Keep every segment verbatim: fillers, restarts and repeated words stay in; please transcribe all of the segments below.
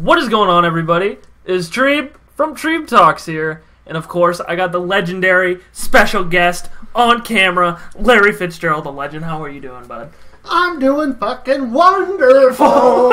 What is going on, everybody? It's Treeb from Treeb Talks here. And, of course, I got the legendary special guest on camera, Larry Fitzgerald, the legend. How are you doing, bud? I'm doing fucking wonderful.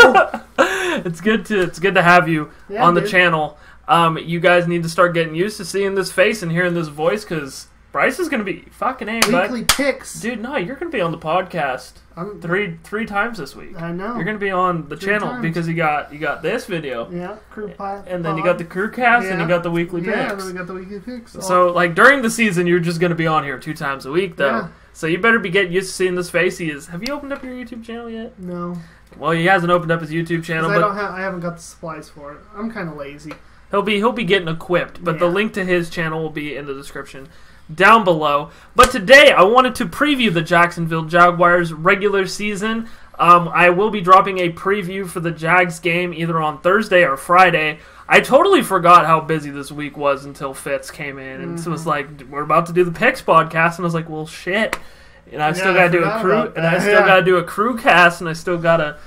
It's good to it's good to have you yeah, on the dude. channel. Um, you guys need to start getting used to seeing this face and hearing this voice, because Bryce is going to be fucking A, bud. Weekly picks. Dude, no, you're going to be on the podcast I'm, three three times this week. I know. You're going to be on the three channel times. Because you got you got this video. Yeah, crew pod. And then pod. you got the crew cast, yeah. and you got the weekly yeah, picks. Yeah, then we got the weekly picks. So, so, like, during the season, you're just going to be on here two times a week, though. Yeah. So you better be getting used to seeing this face. He is. Have you opened up your YouTube channel yet? No. Well, he hasn't opened up his YouTube channel. But I don't have. I haven't got the supplies for it. I'm kind of lazy. He'll be. He'll be getting equipped. But yeah. the link to his channel will be in the description down below. But today I wanted to preview the Jacksonville Jaguars regular season. Um, I will be dropping a preview for the Jags game either on Thursday or Friday. I totally forgot how busy this week was until Fitz came in and mm-hmm. was like, "We're about to do the picks podcast," and I was like, "Well, shit!" And I've yeah, still got to do a crew, and I still yeah. got to do a crew cast, and I still got to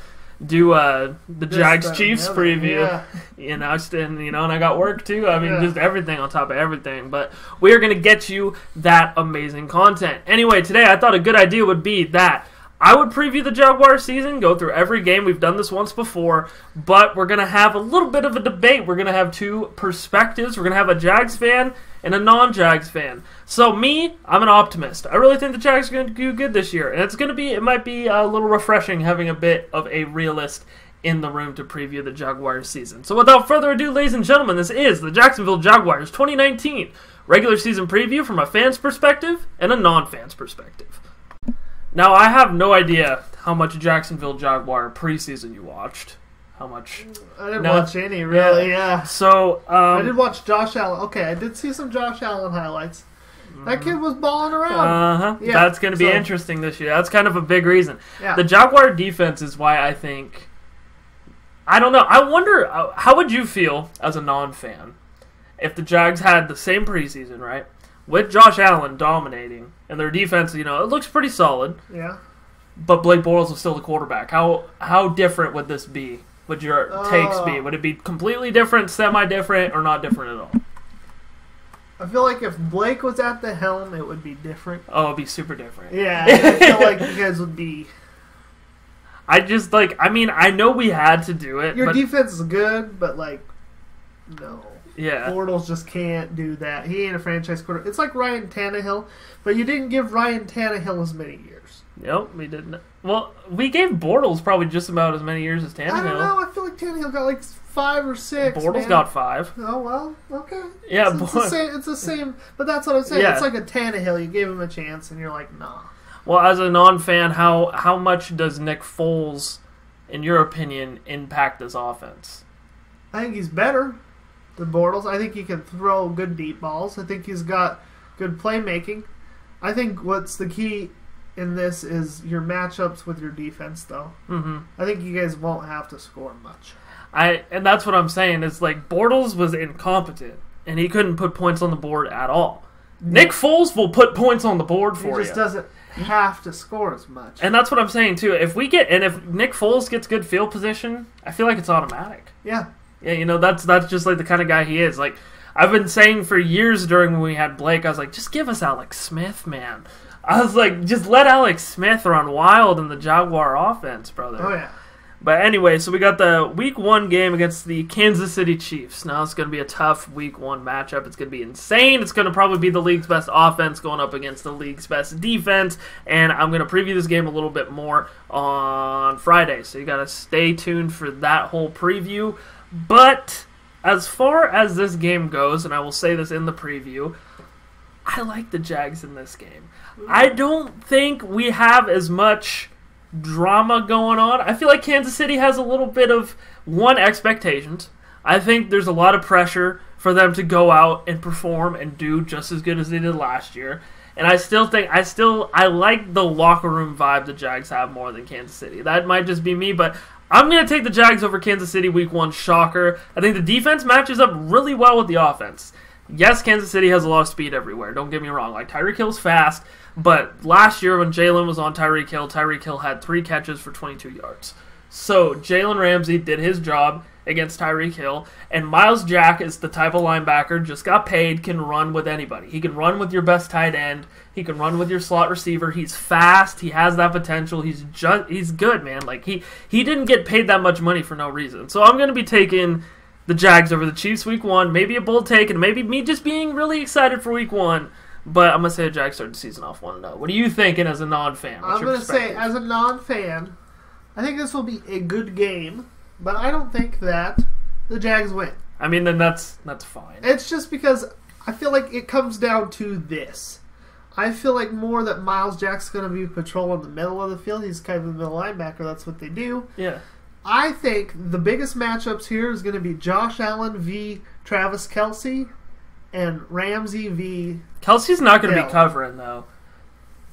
do uh, the this Jags thing, Chiefs yeah, preview. Yeah. You know, and you know, and I got work too. I mean, yeah. just everything on top of everything. But we are going to get you that amazing content. Anyway, today I thought a good idea would be that I would preview the Jaguars season, go through every game. We've done this once before, but we're going to have a little bit of a debate. We're going to have two perspectives. We're going to have a Jags fan and a non-Jags fan. So me, I'm an optimist. I really think the Jags are going to do good this year, and it's going to be, it might be a little refreshing having a bit of a realist in the room to preview the Jaguars season. So without further ado, ladies and gentlemen, this is the Jacksonville Jaguars twenty nineteen regular season preview from a fan's perspective and a non-fan's perspective. Now, I have no idea how much Jacksonville Jaguar preseason you watched. How much? I didn't no. watch any, really, yeah. yeah. So, um, I did watch Josh Allen. Okay, I did see some Josh Allen highlights. That kid was balling around. Uh-huh. Yeah. That's going to be so interesting this year. That's kind of a big reason. Yeah. The Jaguar defense is why I think, I don't know. I wonder, how would you feel as a non-fan if the Jags had the same preseason, right? With Josh Allen dominating, and their defense, you know, it looks pretty solid. Yeah. But Blake Bortles is still the quarterback. How how different would this be? Would your uh, takes be? Would it be completely different, semi-different, or not different at all? I feel like if Blake was at the helm, it would be different. Oh, it would be super different. Yeah, I feel like you guys would be... I just, like, I mean, I know we had to do it. Your but... defense is good, but, like, no. Yeah, Bortles just can't do that. He ain't a franchise quarterback. It's like Ryan Tannehill, but you didn't give Ryan Tannehill as many years. Nope, we didn't. Well, we gave Bortles probably just about as many years as Tannehill. I don't know. I feel like Tannehill got like five or six. Bortles man. got five. Oh, well, okay. Yeah, it's, it's, the same, it's the same, but that's what I'm saying. Yeah. It's like a Tannehill. You gave him a chance, and you're like, nah. Well, as a non-fan, how, how much does Nick Foles, in your opinion, impact this offense? I think he's better. The Bortles, I think he can throw good deep balls. I think he's got good playmaking. I think what's the key in this is your matchups with your defense, though. Mm-hmm. I think you guys won't have to score much. I and that's what I'm saying. It's like Bortles was incompetent, and he couldn't put points on the board at all. Nick Foles will put points on the board for you. He just you. doesn't have to score as much. And that's what I'm saying, too. If we get and if Nick Foles gets good field position, I feel like it's automatic. Yeah. Yeah, you know, that's that's just, like, the kind of guy he is. Like, I've been saying for years during when we had Blake, I was like, just give us Alex Smith, man. I was like, just let Alex Smith run wild in the Jaguar offense, brother. Oh, yeah. But anyway, so we got the week one game against the Kansas City Chiefs. Now it's going to be a tough week one matchup. It's going to be insane. It's going to probably be the league's best offense going up against the league's best defense. And I'm going to preview this game a little bit more on Friday. So you got to stay tuned for that whole preview. But as far as this game goes, and I will say this in the preview, I like the Jags in this game. I don't think we have as much drama going on. I feel like Kansas City has a little bit of, one, expectations. I think there's a lot of pressure for them to go out and perform and do just as good as they did last year. And I still think, I still, I like the locker room vibe the Jags have more than Kansas City. That might just be me, but I'm going to take the Jags over Kansas City week one, shocker. I think the defense matches up really well with the offense. Yes, Kansas City has a lot of speed everywhere, don't get me wrong. Like, Tyreek Hill's fast, but last year when Jaylen was on Tyreek Hill, Tyreek Hill had three catches for twenty-two yards. So, Jaylen Ramsey did his job, against Tyreek Hill. And Miles Jack is the type of linebacker, just got paid, can run with anybody. He can run with your best tight end. He can run with your slot receiver. He's fast. He has that potential. He's just he's good, man. Like he he didn't get paid that much money for no reason. So I'm going to be taking the Jags over the Chiefs week one. Maybe a bold take, and maybe me just being really excited for week one. But I'm going to say the Jags started the season off one and oh. What are you thinking as a non-fan? What's I'm going to say, as a non-fan, I think this will be a good game, but I don't think that the Jags win. I mean, then that's that's fine. It's just because I feel like it comes down to this. I feel like more that Miles Jack's going to be patrolling the middle of the field. He's kind of the middle linebacker. That's what they do. Yeah. I think the biggest matchups here is going to be Josh Allen versus Travis Kelce. And Ramsey versus Kelsey's not going to be covering though.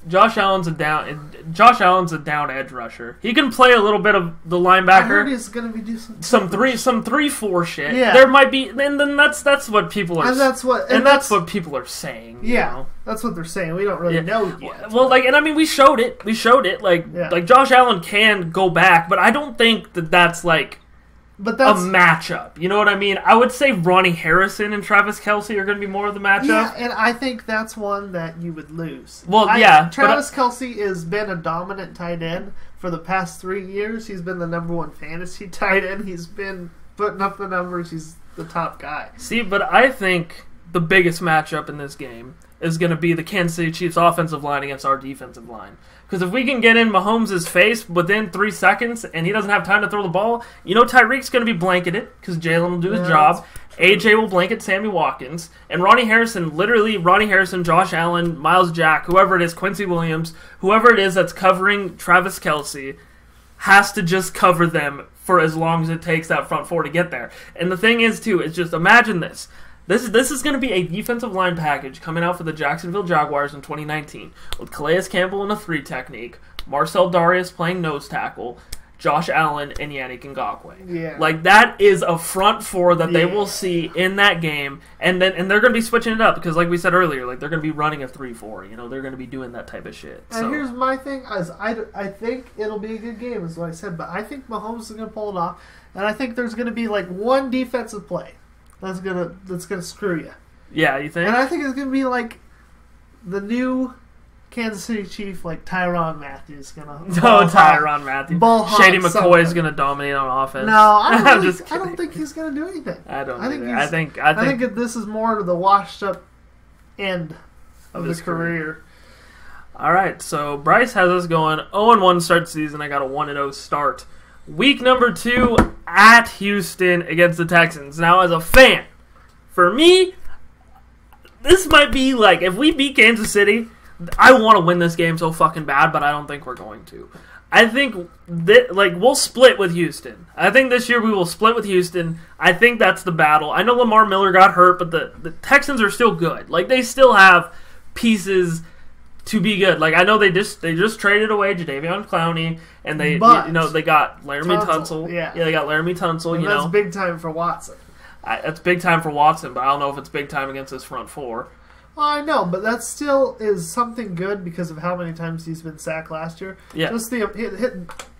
Josh Allen's a down. Josh Allen's a down edge rusher. He can play a little bit of the linebacker. I heard he's going to be doing some, some three, some three four shit. Yeah. There might be, and then that's that's what people are. And that's what, and, and that's, that's what people are saying. Yeah, you know? That's what they're saying. We don't really yeah. know yet. Well, like, and I mean, we showed it. We showed it. Like, yeah. like Josh Allen can go back, but I don't think that that's like. But that's a matchup. You know what I mean? I would say Ronnie Harrison and Travis Kelce are going to be more of the matchup. Yeah, and I think that's one that you would lose. Well, I, yeah. Travis but, Kelce has been a dominant tight end for the past three years. He's been the number one fantasy tight end. He's been putting up the numbers. He's the top guy. See, but I think the biggest matchup in this game is going to be the Kansas City Chiefs offensive line against our defensive line. Because if we can get in Mahomes' face within three seconds and he doesn't have time to throw the ball, you know Tyreek's going to be blanketed because Jaylen will do his yeah, job. A J will blanket Sammy Watkins. And Ronnie Harrison, literally Ronnie Harrison, Josh Allen, Miles Jack, whoever it is, Quincy Williams, whoever it is that's covering Travis Kelce has to just cover them for as long as it takes that front four to get there. And the thing is, too, is just imagine this. This is, this is going to be a defensive line package coming out for the Jacksonville Jaguars in twenty nineteen with Calais Campbell in a three technique, Marcell Dareus playing nose tackle, Josh Allen, and Yannick Ngakoue. Yeah. Like, that is a front four that yeah. they will see in that game, and then and they're going to be switching it up because, like we said earlier, like they're going to be running a three four. You know, they're going to be doing that type of shit. And so. Here's my thing. Is I, I think it'll be a good game, is what I said, but I think Mahomes is going to pull it off, and I think there's going to be, like, one defensive play. That's gonna that's gonna screw you. Yeah, you think? And I think it's gonna be like the new Kansas City Chief, like Tyrann Mathieu is gonna. No, Tyrann Mathieu. Shady McCoy is gonna dominate on offense. No, I don't, I'm just I don't think he's gonna do anything. I don't. I think I think I think, I think this is more of the washed up end of, of his career. career. All right, so Bryce has us going oh and one start season. I got a one and oh start. Week number two at Houston against the Texans. Now, as a fan, for me, this might be like, if we beat Kansas City, I want to win this game so fucking bad, but I don't think we're going to. I think that, like, we'll split with Houston. I think this year we will split with Houston. I think that's the battle. I know Lamar Miller got hurt, but the, the Texans are still good. Like, they still have pieces to be good. Like, I know they just they just traded away Jadeveon Clowney, and they but you know they got Laremy Tunsil. Tunsil. Yeah. yeah, they got Laremy Tunsil. And you that's know, big time for Watson. I, that's big time for Watson, but I don't know if it's big time against this front four. Well, I know, but that still is something good because of how many times he's been sacked last year. Yeah, just the hit, hit,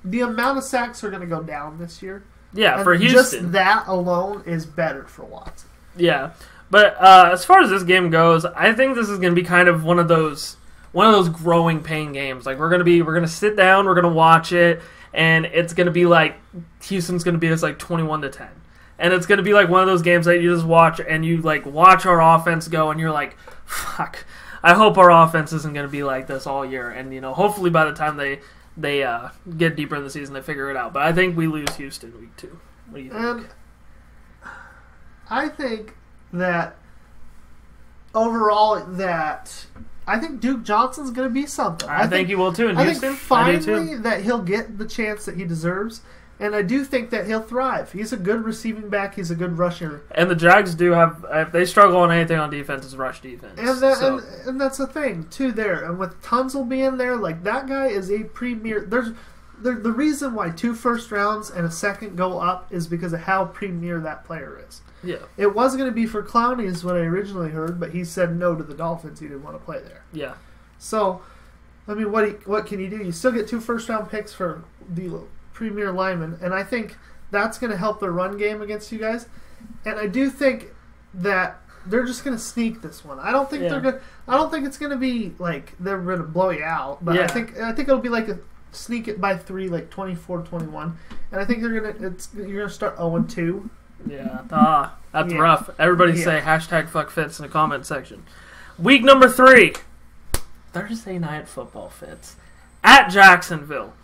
the amount of sacks are going to go down this year. Yeah, and for Houston, just that alone is better for Watson. Yeah, but uh, as far as this game goes, I think this is going to be kind of one of those. One of those growing pain games. Like, we're gonna be, we're gonna sit down, we're gonna watch it, and it's gonna be like Houston's gonna beat us like twenty-one to ten, and it's gonna be like one of those games that you just watch and you like watch our offense go, and you're like, fuck, I hope our offense isn't gonna be like this all year, and you know, hopefully by the time they they uh, get deeper in the season, they figure it out. But I think we lose Houston week two. What do you think? Um, I think that overall that. I think Duke Johnson's going to be something. I, I think, think he will, too, in I Houston. Think finally I that he'll get the chance that he deserves, and I do think that he'll thrive. He's a good receiving back. He's a good rusher. And the Jags do have, if they struggle on anything on defense, it's rush defense. And, that, so. and, and that's the thing, too, there. And with Tunsil being there, like, that guy is a premier. There's there, the reason why two first rounds and a second go up is because of how premier that player is. Yeah, it was going to be for Clowney is what I originally heard, but he said no to the Dolphins. He didn't want to play there. Yeah. So, I mean, what he, what can you do? You still get two first-round picks for the premier lineman, and I think that's going to help their run game against you guys. And I do think that they're just going to sneak this one. I don't think yeah. they're going. I don't think it's going to be like they're going to blow you out. But yeah. I think I think it'll be like a sneak it by three, like twenty-four twenty-one. And I think they're gonna. It's you're gonna start zero and two. Yeah, ah, that's yeah. rough. Everybody yeah. say hashtag fuck Fitz in the comment section. Week number three, Thursday night football, Fitz at Jacksonville,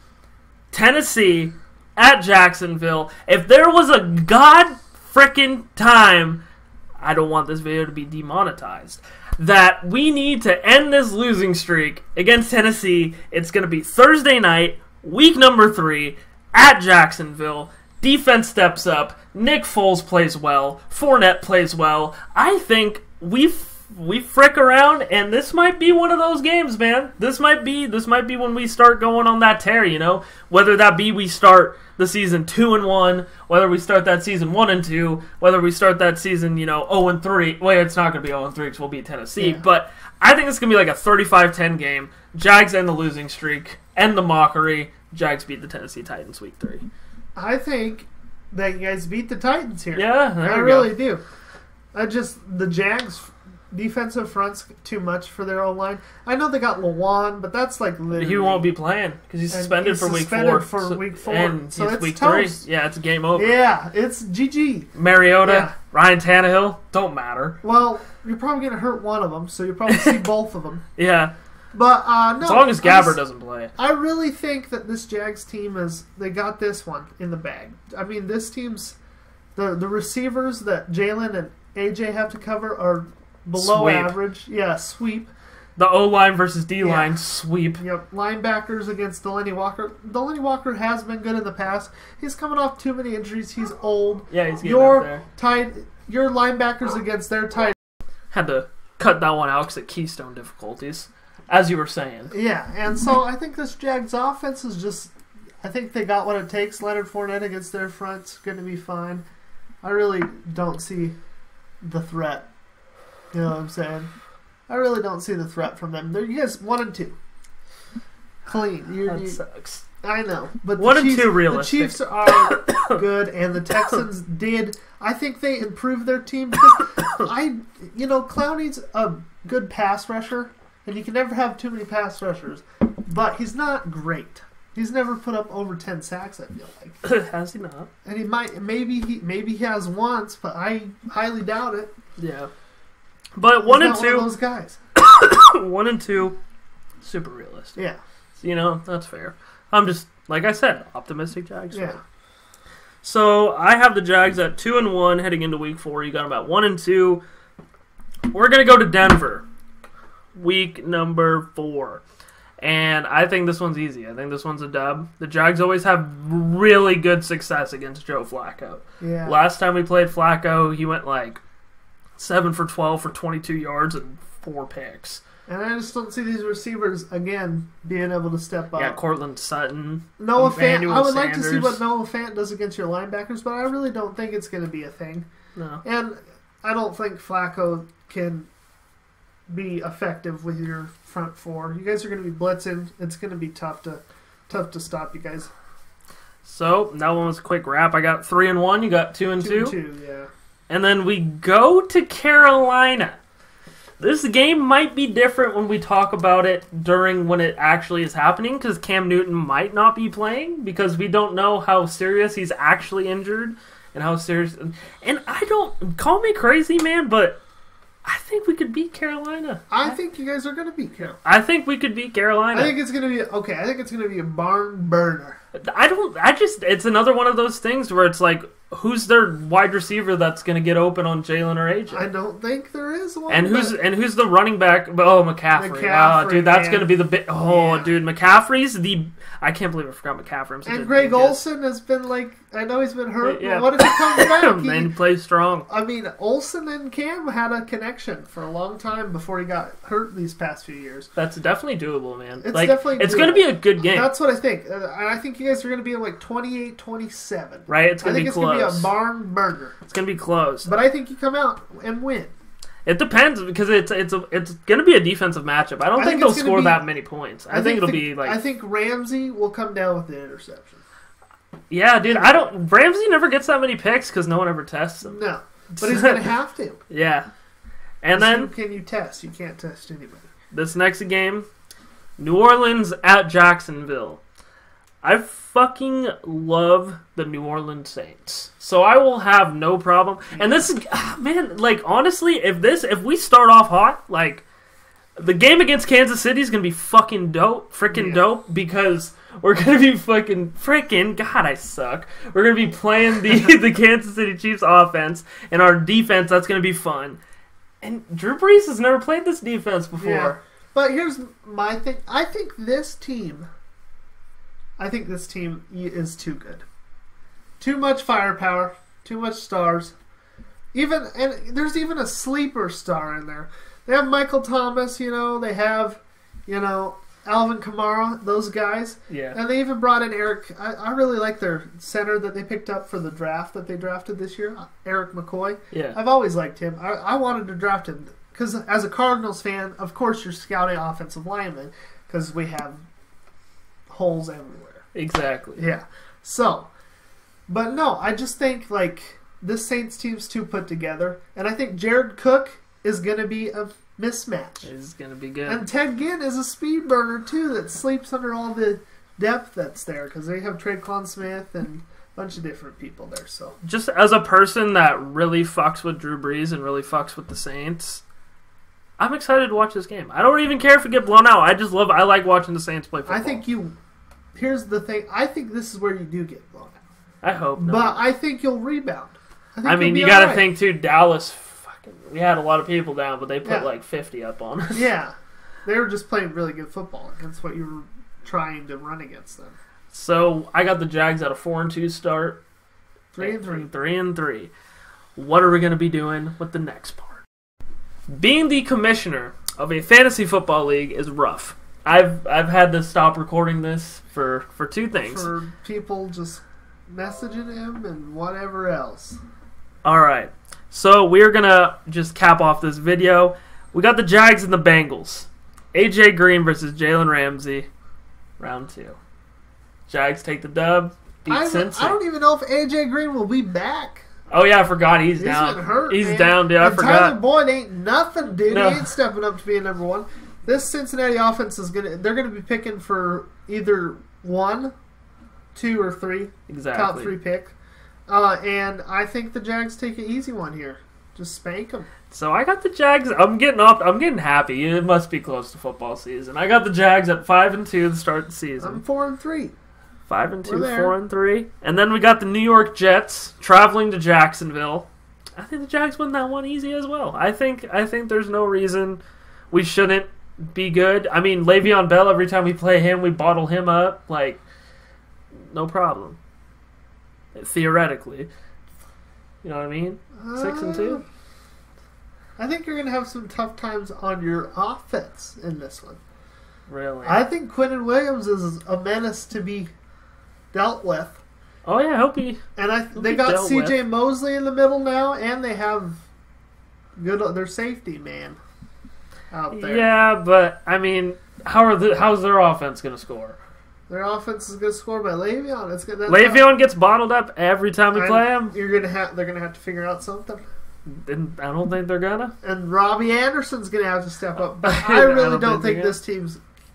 Tennessee at Jacksonville. If there was a god frickin' time, I don't want this video to be demonetized, that we need to end this losing streak against Tennessee. It's going to be Thursday night, week number three, at Jacksonville. Defense steps up. Nick Foles plays well. Fournette plays well. I think we we frick around, and this might be one of those games, man. This might be this might be when we start going on that tear, you know. Whether that be we start the season two and one, whether we start that season one and two, whether we start that season, you know, zero and three. Wait, well, it's not going to be zero and three because we'll beat Tennessee. Yeah. But I think it's going to be like a thirty-five ten game. Jags end the losing streak, end the mockery. Jags beat the Tennessee Titans week three. I think that you guys beat the Titans here. Yeah, there I we really go. do. I just the Jags defensive front's too much for their own line. I know they got Lawan, but that's like literally... He won't be playing because he's suspended he's for week suspended four. for so, week four. And so it's week toast. three. Yeah, it's game over. Yeah, it's G G. Mariota, yeah. Ryan Tannehill, don't matter. Well, you're probably going to hurt one of them, so you'll probably see both of them. Yeah. But uh, no, as long as Gabbert doesn't play. I really think that this Jags team is they got this one in the bag. I mean, this team's the the receivers that Jaylen and A J have to cover are below sweep. average. Yeah, sweep. The O line versus D line yeah. sweep. Yep, linebackers against Delaney Walker. Delaney Walker has been good in the past. He's coming off too many injuries. He's old. Yeah, he's getting your up there. Tight, your linebackers against their tight. Had to cut that one out because of Keystone difficulties. As you were saying. Yeah, and so I think this Jags offense is just, I think they got what it takes. Leonard Fournette against their front's going to be fine. I really don't see the threat. You know what I'm saying? I really don't see the threat from them. They're, you guys, one and two. Clean. You're, that you, sucks. I know. But one Chiefs, and two realistic. The Chiefs are good, and the Texans did. I think they improved their team. I, you know, Clowney's a good pass rusher. And you can never have too many pass rushers. But he's not great. He's never put up over ten sacks, I feel like. Has he not? And he might maybe he maybe he has once, but I highly doubt it. Yeah. But one he's and not two one of those guys. One and two super realistic. Yeah. You know, that's fair. I'm just like I said, optimistic Jags. Yeah. Fan. So I have the Jags at two and one heading into week four. You got them at one and two. We're gonna go to Denver. Week number four. And I think this one's easy. I think this one's a dub. The Jags always have really good success against Joe Flacco. Yeah. Last time we played Flacco, he went like seven for twelve for twenty-two yards and four picks. And I just don't see these receivers, again, being able to step up. Yeah, Cortland Sutton. Noah Fant. I would like to see what Noah Fant does against your linebackers, but I really don't think it's going to be a thing. No. And I don't think Flacco can be effective with your front four. You guys are going to be blitzing. It's going to be tough to tough to stop you guys. So that one was a quick wrap. I got three and one. You got two and two. Two and two, yeah. And then we go to Carolina. This game might be different when we talk about it during when it actually is happening because Cam Newton might not be playing because we don't know how serious he's actually injured and how serious. And I don't call me crazy, man, but. I think we could beat Carolina. I think you guys are going to beat Carolina. I think we could beat Carolina. I think it's going to be okay. I think it's going to be a barn burner. I don't. I just. It's another one of those things where it's like, who's their wide receiver that's going to get open on Jaylen or A J? I don't think there is one. And who's and who's the running back? Oh, McCaffrey. McCaffrey oh, dude, that's going to be the bit. Oh, yeah. dude, McCaffrey's the. I can't believe I forgot McCaffrey. So and Greg Olsen has been like, I know he's been hurt. Yeah. What if he comes back? He, and he plays strong. I mean, Olsen and Cam had a connection for a long time before he got hurt these past few years. That's definitely doable, man. It's like, definitely. It's going to be a good game. That's what I think. And I think you guys are going to be like twenty-eight twenty-seven. Right? It's going to be close. It's going to be a barn burner. It's going to be close. But I think you come out and win. It depends because it's it's a, it's going to be a defensive matchup. I don't I think, think they'll score be, that many points. I, I think, think it'll the, be like I think Ramsey will come down with the interception. Yeah, dude. I don't. Ramsey never gets that many picks because no one ever tests him. No, but he's gonna have to. Yeah, and then who can you test? You can't test anybody. This next game, New Orleans at Jacksonville. I fucking love the New Orleans Saints, so I will have no problem. And this is, man, like honestly, if this, if we start off hot, like the game against Kansas City is gonna be fucking dope, freaking yeah. dope, because we're gonna be fucking freaking God, I suck. We're gonna be playing the the Kansas City Chiefs offense and our defense. That's gonna be fun. And Drew Brees has never played this defense before. Yeah. But here's my thing. I think this team. I think this team is too good. Too much firepower. Too much stars. Even and there's even a sleeper star in there. They have Michael Thomas, you know. They have, you know, Alvin Kamara, those guys. Yeah. And they even brought in Eric. I, I really like their center that they picked up for the draft that they drafted this year, Eric McCoy. Yeah. I've always liked him. I, I wanted to draft him because as a Cardinals fan, of course you're scouting offensive linemen because we have holes everywhere. Exactly. Yeah. So, but no, I just think like this Saints team's too put together, and I think Jared Cook is going to be a mismatch. He's going to be good. And Ted Ginn is a speed burner too that sleeps under all the depth that's there because they have Tre'Quan Smith and a bunch of different people there. So, just as a person that really fucks with Drew Brees and really fucks with the Saints, I'm excited to watch this game. I don't even care if we get blown out. I just love. I like watching the Saints play football. I think you. Here's the thing. I think this is where you do get blown out. I hope not. But I think you'll rebound. I, think I mean, you got to right. think, too, Dallas, fucking, we had a lot of people down, but they put, yeah. like, fifty up on us. Yeah. They were just playing really good football. That's what you were trying to run against them. So, I got the Jags at a four and two start. three and three. three and three. What are we going to be doing with the next part? Being the commissioner of a fantasy football league is rough. I've I've had to stop recording this for, for two things. For people just messaging him and whatever else. Alright. So we're going to just cap off this video. We got the Jags and the Bengals. A J Green versus Jaylen Ramsey. Round two. Jags take the dub. Beat I, Cincy. I don't even know if A J Green will be back. Oh, yeah, I forgot. He's, He's down. Been hurt, He's man. down, dude. I and forgot. Tyler Boyd ain't nothing, dude. No. He ain't stepping up to being number one. This Cincinnati offense is gonna they're gonna be picking for either one, two or three. Exactly. Top three pick. Uh, and I think the Jags take an easy one here. Just spank them. So I got the Jags. I'm getting off I'm getting happy. It must be close to football season. I got the Jags at five and two to start the season. I'm four and three. Five and two, four and three. And then we got the New York Jets traveling to Jacksonville. I think the Jags win that one easy as well. I think I think there's no reason we shouldn't be good. I mean, Le'Veon Bell, every time we play him, we bottle him up. Like, no problem. Theoretically. You know what I mean? Six uh, and two. I think you're going to have some tough times on your offense in this one. Really? I think Quinnen Williams is a menace to be dealt with. Oh, yeah, I hope he... And I, they got C J Mosley in the middle now, and they have good their safety, man. Out there. Yeah, but I mean, how are the, how's their offense going to score? Their offense is going to score by Le'Veon. It's gonna, Le'Veon out. gets bottled up every time we I, play him. You're gonna have they're going to have to figure out something. And I don't think they're gonna. And Robbie Anderson's going to have to step up. But I really I don't, don't think, think this team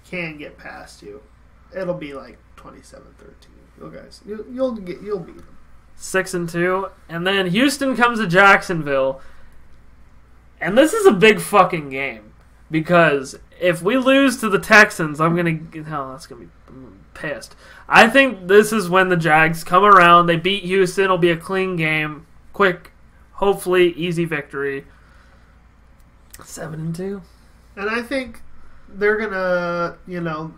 can get past you. It'll be like twenty-seven thirteen. You guys, you, you'll get you'll beat them. Six and two, and then Houston comes to Jacksonville, and this is a big fucking game. Because if we lose to the Texans, I'm going to... Hell, that's going to be I'm pissed. I think this is when the Jags come around. They beat Houston. It'll be a clean game. Quick, hopefully, easy victory. Seven and two. And I think they're going to, you know,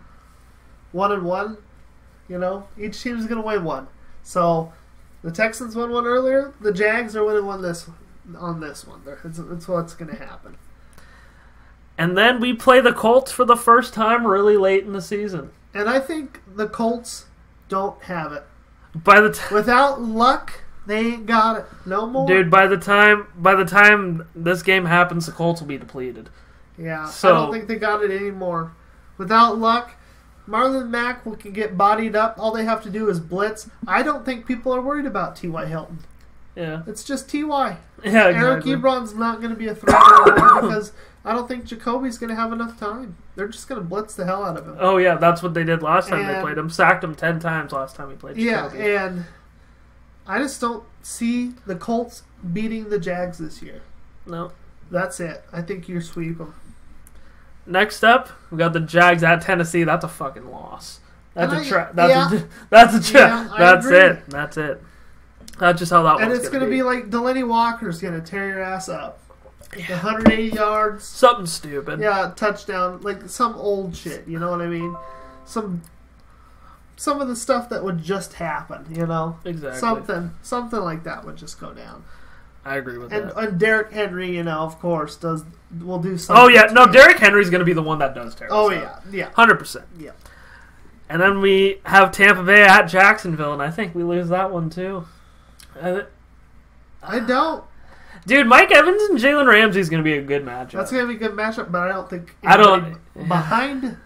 one and one. You know, each team's going to win one. So the Texans won one earlier. The Jags are winning one this on this one. It's, it's what's going to happen. And then we play the Colts for the first time really late in the season. And I think the Colts don't have it. By the time without luck, they ain't got it no more. Dude, by the time by the time this game happens, the Colts will be depleted. Yeah, so I don't think they got it anymore. Without luck, Marlon Mack will get bodied up. All they have to do is blitz. I don't think people are worried about T Y. Hilton. Yeah. It's just T Y. Yeah, exactly. Eric Ebron's not going to be a threat anymore because I don't think Jacoby's going to have enough time. They're just going to blitz the hell out of him. Oh, yeah. That's what they did last time and, they played him. Sacked him ten times last time he played Jacoby. Yeah, and I just don't see the Colts beating the Jags this year. No. That's it. I think you sweep them. Next up, we got the Jags at Tennessee. That's a fucking loss. That's and a trap. That's, yeah, that's a trap. Yeah, that's agree. it. That's it. That's just how that and one's And it's going to be. be like Delaney Walker's going to tear your ass up. Yeah. one hundred eighty yards. Something stupid. Yeah, touchdown. Like some old shit. You know what I mean? Some some of the stuff that would just happen, you know? Exactly. Something, something like that would just go down. I agree with and, that. And Derrick Henry, you know, of course, does will do something. Oh, yeah. No, Derrick Henry's going to be the one that does tear us Oh, up. yeah. Yeah. one hundred percent. Yeah. And then we have Tampa Bay at Jacksonville, and I think we lose that one, too. I, I don't. Dude, Mike Evans and Jaylen Ramsey is going to be a good matchup. That's going to be a good matchup, but I don't think... I don't... Behind...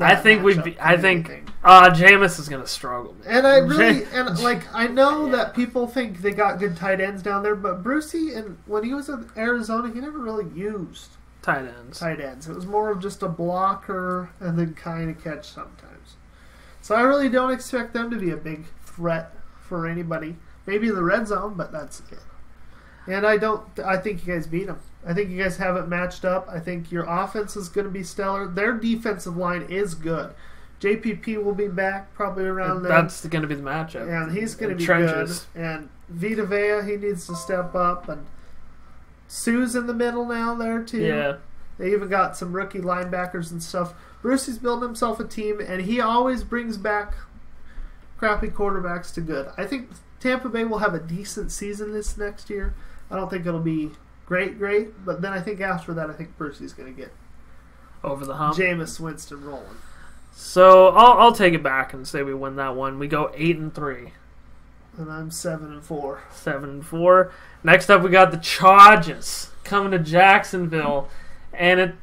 I think we. I think uh, Jameis is going to struggle. And I really and like I know yeah. that people think they got good tight ends down there, but Brucey and when he was in Arizona, he never really used tight ends. Tight ends. It was more of just a blocker and then kind of catch sometimes. So I really don't expect them to be a big threat for anybody. Maybe in the red zone, but that's it. And I don't. I think you guys beat them. I think you guys have it matched up. I think your offense is going to be stellar. Their defensive line is good. J P P will be back probably around then. That's going to be the matchup. And he's going to be trenches. good. And Vita Vea, he needs to step up. And Sue's in the middle now there, too. Yeah. They even got some rookie linebackers and stuff. Brucey's building himself a team, and he always brings back crappy quarterbacks to good. I think Tampa Bay will have a decent season this next year. I don't think it'll be... Great, great. But then I think after that, I think Percy's going to get over the hump. Jameis Winston rolling. So I'll, I'll take it back and say we win that one. We go eight and three, and I'm seven and four. Seven and four. Next up, we got the Chargers coming to Jacksonville, and it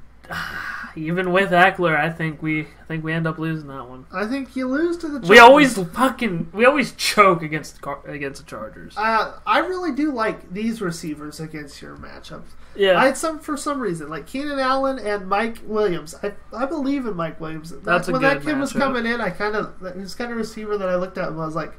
even with Eckler, I think we I think we end up losing that one. I think you lose to the Chargers. We always fucking we always choke against against the Chargers. Uh, I really do like these receivers against your matchups. Yeah, I had some for some reason like Keenan Allen and Mike Williams. I I believe in Mike Williams. That, That's a when good that kid matchup. was coming in, I kind of he was kind of receiver that I looked at and I was like,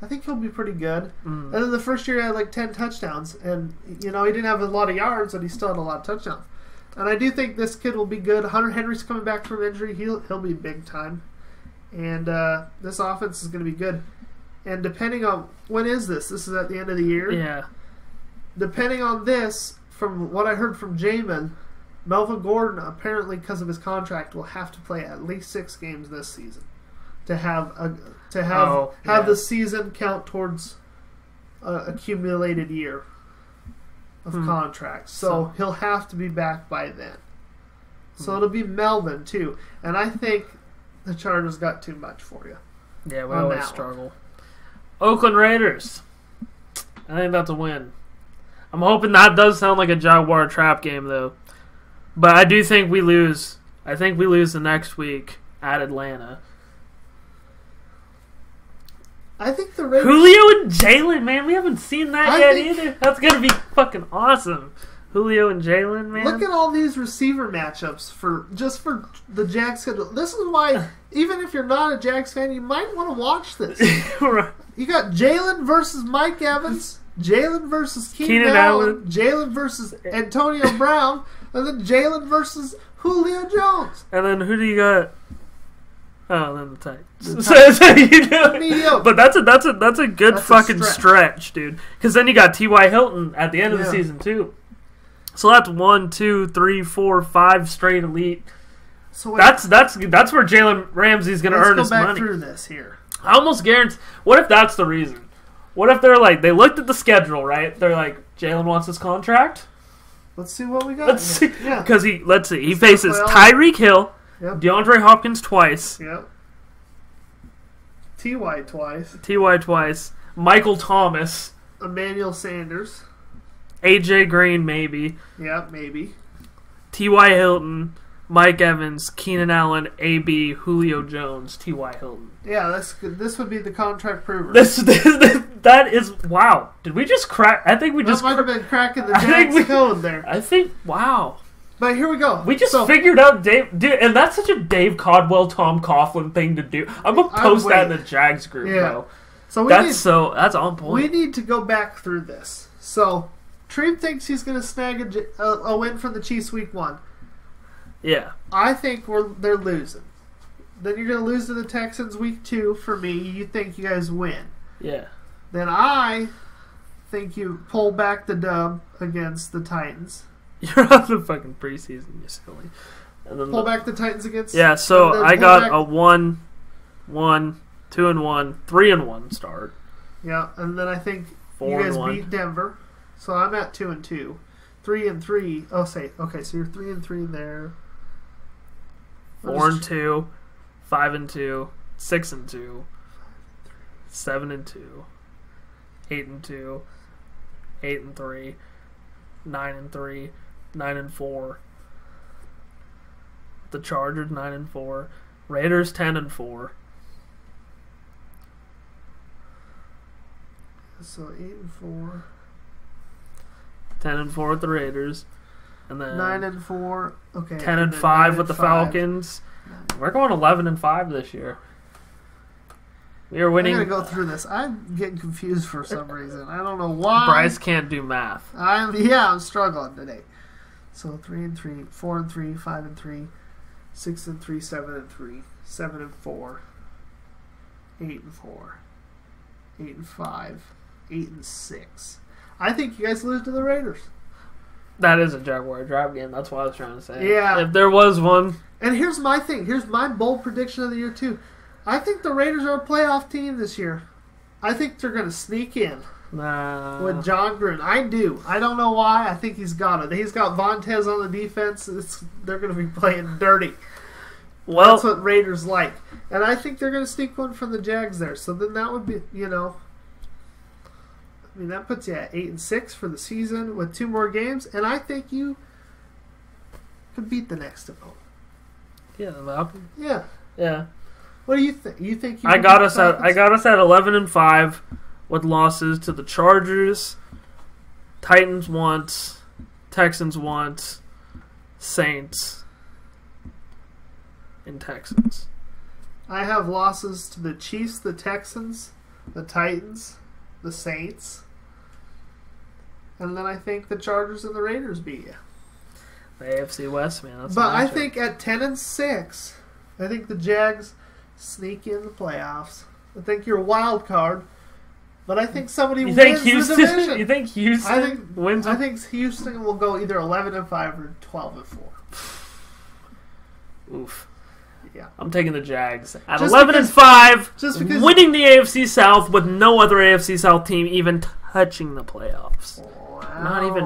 I think he'll be pretty good. Mm. And then the first year he had like ten touchdowns, and you know he didn't have a lot of yards, but he still had a lot of touchdowns. And I do think this kid will be good. Hunter Henry's coming back from injury. He'll, he'll be big time. And uh, this offense is going to be good. And depending on... When is this? This is at the end of the year? Yeah. Depending on this, from what I heard from Jamin, Melvin Gordon, apparently because of his contract, will have to play at least six games this season to have a, to have, oh, yeah. have the season count towards uh, accumulated year. Of hmm. contracts, so, so he'll have to be back by then. So hmm. it'll be Melvin too, and I think the Chargers got too much for you. Yeah, we always struggle. Oakland Raiders. I think that's a win. I'm hoping that does sound like a Jaguar trap game though, but I do think we lose. I think we lose the next week at Atlanta. I think the Raiders... Julio and Jaylen, man. We haven't seen that I yet think... either. That's going to be fucking awesome. Julio and Jaylen, man. Look at all these receiver matchups for just for the Jags schedule. This is why, even if you're not a Jags fan, you might want to watch this. Right. You got Jaylen versus Mike Evans, Jaylen versus Keenan Allen, Jaylen versus Antonio Brown, and then Jaylen versus Julio Jones. And then who do you got? Oh, then the Titans. So, so you know, but that's a that's a that's a good that's fucking a stretch. stretch, dude. Because then you got T Y. Hilton at the end yeah. of the season too. So that's one, two, three, four, five straight elite. So wait, that's that's that's where Jaylen Ramsey's going to earn go his back money. Through this here, I almost guarantee. What if that's the reason? What if they're like they looked at the schedule, right? They're like Jaylen wants his contract. Let's see what we got. Let's see because yeah. he let's see he let's faces Tyreek Hill. Yep. DeAndre Hopkins twice. Yep. T Y twice. T Y twice. Michael Thomas. Emmanuel Sanders. A J Green, maybe. Yeah, maybe. T Y Hilton. Mike Evans, Keenan Allen, A B, Julio Jones, T Y. Hilton. Yeah, that's good. This would be the contract prover. This, this, this that is wow. Did we just crack? I think we that just might cr- have been cracking the Jags code there. I think wow. But here we go. We just so, figured out Dave, dude, and that's such a Dave Caldwell, Tom Coughlin thing to do. I'm gonna post that in the Jags group, yeah. bro. So we that's need, so that's on point. We need to go back through this. So Treeb thinks he's gonna snag a, a, a win from the Chiefs week one. Yeah, I think we're they're losing. Then you're gonna lose to the Texans week two for me. You think you guys win? Yeah. Then I think you pull back the dub against the Titans. You're on the fucking preseason, you silly. And then pull the, back the Titans against. Yeah, so I got back. a one, one, two and one, three and one start. Yeah, and then I think Four you guys and beat Denver, so I'm at two and two, three and three. Oh, say okay, so you're three and three there. Four and two, five and two, six and two, seven and two, eight and two, eight and three, nine and three. Nine and four. The Chargers nine and four. Raiders ten and four. So eight and four. Ten and four with the Raiders, and then nine and four. Okay. Ten and, and five with and the five. Falcons. Nine. We're going eleven and five this year. We are winning. I'm going to go through this. I'm getting confused for some reason. I don't know why. Bryce can't do math. I'm Yeah, I'm struggling today. So three and three, four and three, five and three, six and three, seven and three, seven and four, eight and four, eight and five, eight and six. I think you guys lose to the Raiders. That is a Jaguar drive game. That's what I was trying to say. Yeah. If there was one. And here's my thing. Here's my bold prediction of the year, too. I think the Raiders are a playoff team this year. I think they're going to sneak in nah. with John Gruden. I do. I don't know why. I think he's got it. He's got Vontaze on the defense. It's, they're going to be playing dirty. Well, that's what Raiders like. And I think they're going to sneak one from the Jags there. So then that would be, you know, I mean, that puts you at eight and six for the season with two more games. And I think you could beat the next opponent. Yeah, the Falcons. Yeah. Yeah. What do you think? You think you I got us at I got us at eleven and five, with losses to the Chargers, Titans once, Texans once, Saints, and Texans. I have losses to the Chiefs, the Texans, the Titans, the Saints, and then I think the Chargers and the Raiders beat you. The A F C West, man. That's but I think at ten and six, I think the Jags sneak in the playoffs. I think you're a wild card, but I think somebody you think wins Houston, the division. You think Houston I think, wins? I think Houston will go either eleven and five or twelve and four. Oof. Yeah, I'm taking the Jags at just eleven because, and five, just because winning the A F C South with no other A F C South team even touching the playoffs. Wow. Not even.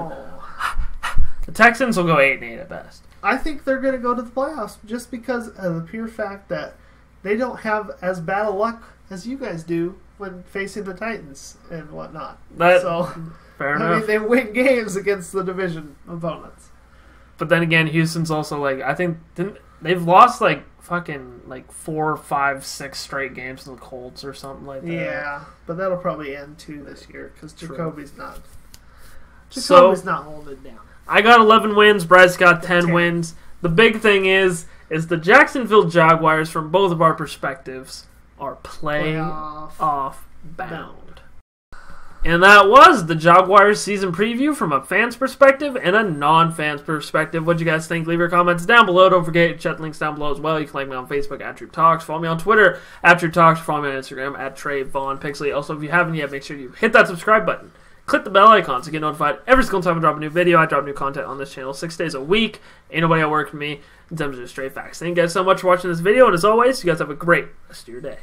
The Texans will go eight and eight at best. I think they're going to go to the playoffs just because of the pure fact that they don't have as bad a luck as you guys do when facing the Titans and whatnot. That, so, fair enough. I mean, they win games against the division opponents. But then again, Houston's also like, I think didn't, they've lost like fucking like four, five, six straight games to the Colts or something like that. Yeah, but that'll probably end too this year because Jacoby's not. Jacoby's so, not holding it down. I got eleven wins. Bryce got ten, ten wins. The big thing is. Is the Jacksonville Jaguars, from both of our perspectives, are playing off, off bound. And that was the Jaguars season preview from a fan's perspective and a non-fan's perspective. What do you guys think? Leave your comments down below. Don't forget to check links down below as well. You can like me on Facebook at Troop Talks. Follow me on Twitter at Troop Talks. Follow me on Instagram at Trey Vaughn Pixley. Also, if you haven't yet, make sure you hit that subscribe button. Click the bell icon to get notified every single time I drop a new video. I drop new content on this channel six days a week. Ain't nobody at work for me in terms of straight facts. Thank you guys so much for watching this video, and as always, you guys have a great rest of your day.